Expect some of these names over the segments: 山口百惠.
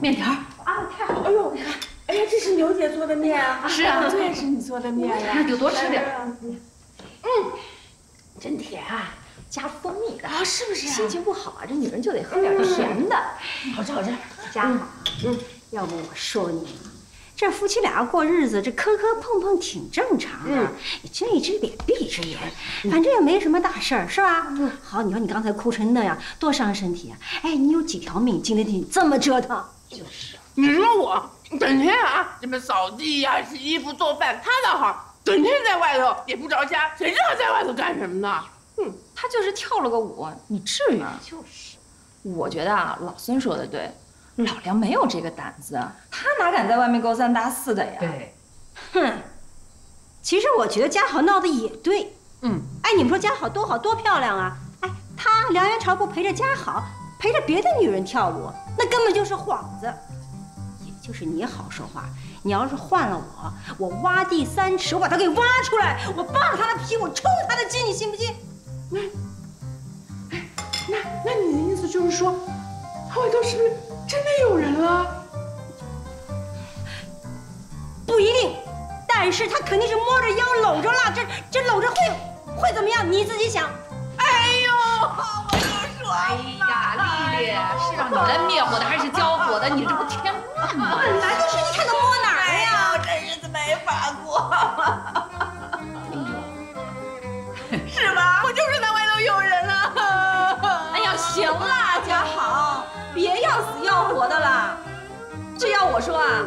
面条啊，太好！哎呦，你看，哎呀，这是牛姐做的面啊！是啊，这也是你做的面呀！那就多吃点。嗯，真甜啊，加蜂蜜的啊，是不是？心情不好啊，这女人就得喝点甜的。好吃好吃，家好。嗯，要不我说你，这夫妻俩过日子，这磕磕碰碰挺正常的，你睁一只眼闭一只眼，反正也没什么大事儿，是吧？好，你说你刚才哭成那样，多伤身体啊！哎，你有几条命，经得起这么折腾？ 就是，你说我整天啊，什么扫地呀、洗衣服、做饭，他倒好，整天在外头也不着家，谁知道在外头干什么呢？嗯，他就是跳了个舞，你至于吗？就是，我觉得啊，老孙说的对，老梁没有这个胆子，他哪敢在外面勾三搭四的呀？对，哼，其实我觉得家豪闹的也对，嗯，哎，你们说家豪多好多漂亮啊！哎，他梁元朝不陪着家豪。 陪着别的女人跳舞，那根本就是幌子。也就是你好说话，你要是换了我，我挖地三尺，我把他给挖出来，我扒了他的皮，我抽他的筋，你信不信？那你的意思就是说，外头是不是真的有人了？不一定，但是他肯定是摸着腰搂着了，这搂着会怎么样？你自己想。哎呦，我就说。哎 是让你来灭火的还是教火的？你这不添乱吗？本来就是你看他摸哪儿呀！这日子没法过。是吧？我就说那外头有人了。哎呀，行了，家豪，别要死要活的了。这要我说啊，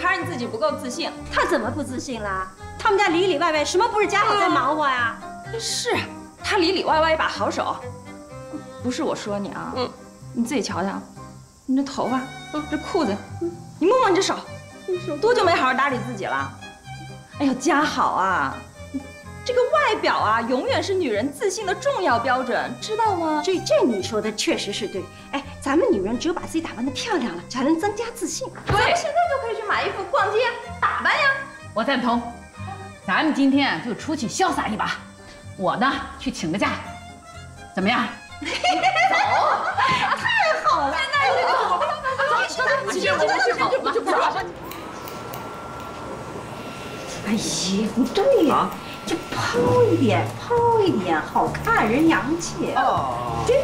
还是你自己不够自信。他怎么不自信了？他们家里里外外什么不是家豪在忙活呀？是，他里里外外一把好手。不是我说你啊。 你自己瞧瞧，你这头发，这裤子，你摸摸你这手，多久没好好打理自己了？哎呦，家好啊，这个外表啊，永远是女人自信的重要标准，知道吗？这你说的确实是对。哎，咱们女人只有把自己打扮得漂亮了，才能增加自信。对，咱们现在就可以去买衣服、逛街、打扮呀。我赞同，咱们今天就出去潇洒一把。我呢，去请个假，怎么样？ 走，太好了！现在这个，走，去吧，哎呀，不对呀，这抛一点，抛一点，好看人洋气。哦，对。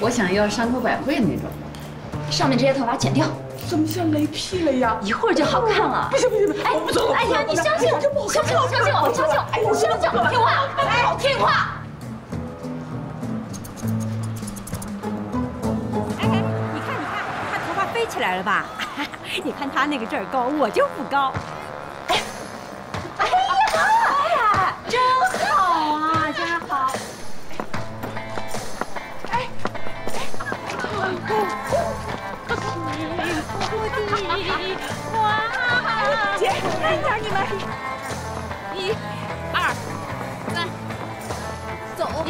我想要山口百惠那种，上面这些头发剪掉。怎么像雷劈了呀？一会儿就好看了。不行不行不行，哎，我不走。哎呀，你相信我，相信我，相信我，相信我，相信我，听话，哎，听话。 飞起来了吧？你看他那个这儿高，我就不高。哎呀，真好啊，家豪！哎，哎，姐，慢点你们，1、2、3，走，一，